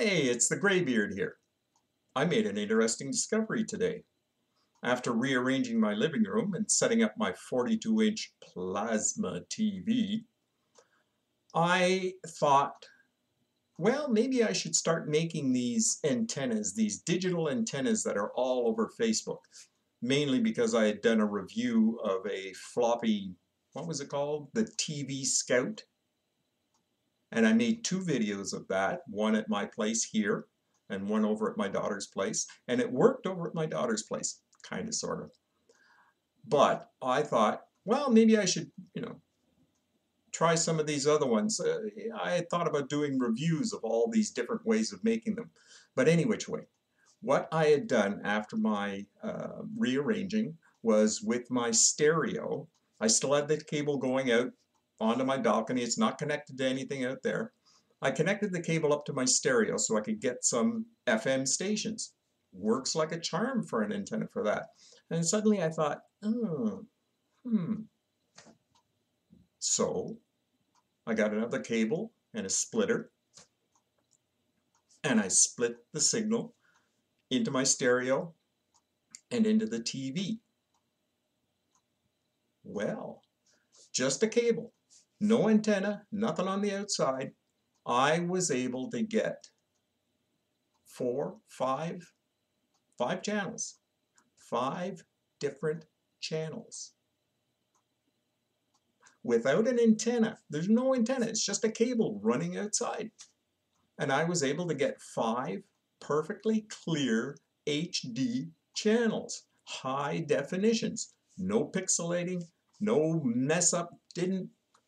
Hey, it's the Greybeard here. I made an interesting discovery today. After rearranging my living room and setting up my 42-inch plasma TV, I thought, well, maybe I should start making these antennas, these digital antennas that are all over Facebook, mainly because I had done a review of a floppy, what was it called? The TV Scout. And I made two videos of that, one at my place here and one over at my daughter's place. And it worked over at my daughter's place, kind of, sort of. But I thought, well, maybe I should, try some of these other ones. I thought about doing reviews of all these different ways of making them. But any which way, what I had done after my rearranging was with my stereo, I still had the cable going out onto my balcony. It's not connected to anything out there. I connected the cable up to my stereo so I could get some FM stations. Works like a charm for an antenna for that. And suddenly I thought, So I got another cable and a splitter, and I split the signal into my stereo and into the TV. Well, just a cable. No antenna, nothing on the outside. I was able to get five channels. Five different channels. Without an antenna. There's no antenna. It's just a cable running outside. And I was able to get five perfectly clear HD channels. High definitions. No pixelating. No mess up.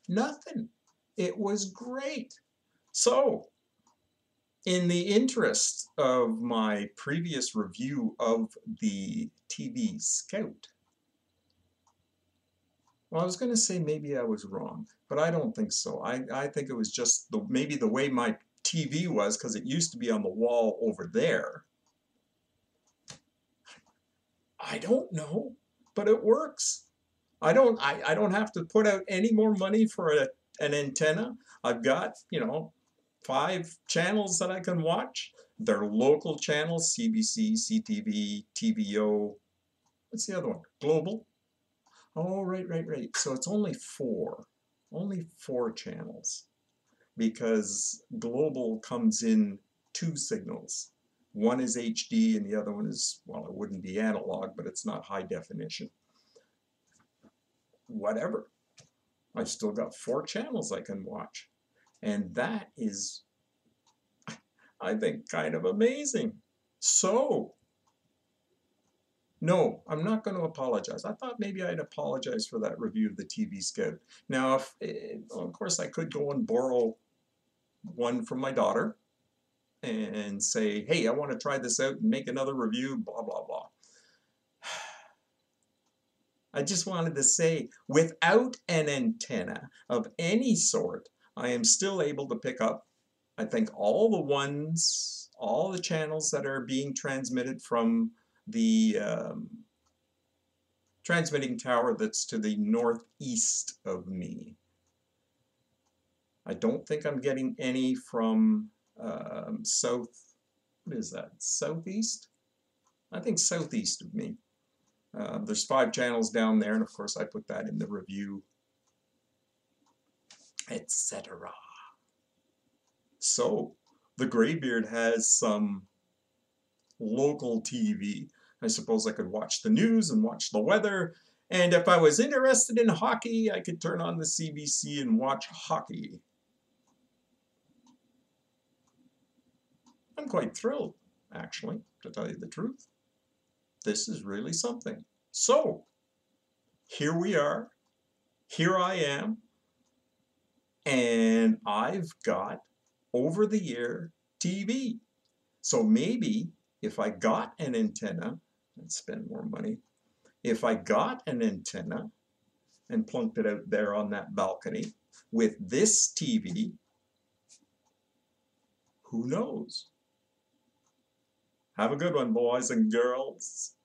Nothing. It was great. So, in the interest of my previous review of the TV Scout, well, I was going to say maybe I was wrong, but I don't think so. I think it was just maybe the way my TV was, because it used to be on the wall over there. I don't know, but it works. I don't have to put out any more money for an antenna. I've got, five channels that I can watch. They're local channels, CBC, CTV, TVO. What's the other one? Global. Oh, right. So it's only four. Only four channels. Because Global comes in two signals. One is HD and the other one is, well, it wouldn't be analog, but it's not high definition. Whatever. I've still got four channels I can watch. And that is, I think, kind of amazing. So, no, I'm not going to apologize. I thought maybe I'd apologize for that review of the TV Scout. Now, of course, I could go and borrow one from my daughter and say, hey, I want to try this out and make another review, blah, blah, blah. I just wanted to say, without an antenna of any sort, I am still able to pick up, I think, all the channels that are being transmitted from the transmitting tower that's to the northeast of me. I don't think I'm getting any from southeast? I think southeast of me. There's five channels down there, and of course I put that in the review, etc. So, the Greybeard has some local TV. I suppose I could watch the news and watch the weather, and if I was interested in hockey, I could turn on the CBC and watch hockey. I'm quite thrilled, actually, to tell you the truth. This is really something. So, here we are. Here I am. And I've got over-the-air TV. So maybe if I got an antenna, I'd spend more money. If I got an antenna and plunked it out there on that balcony with this TV, who knows? Have a good one, boys and girls.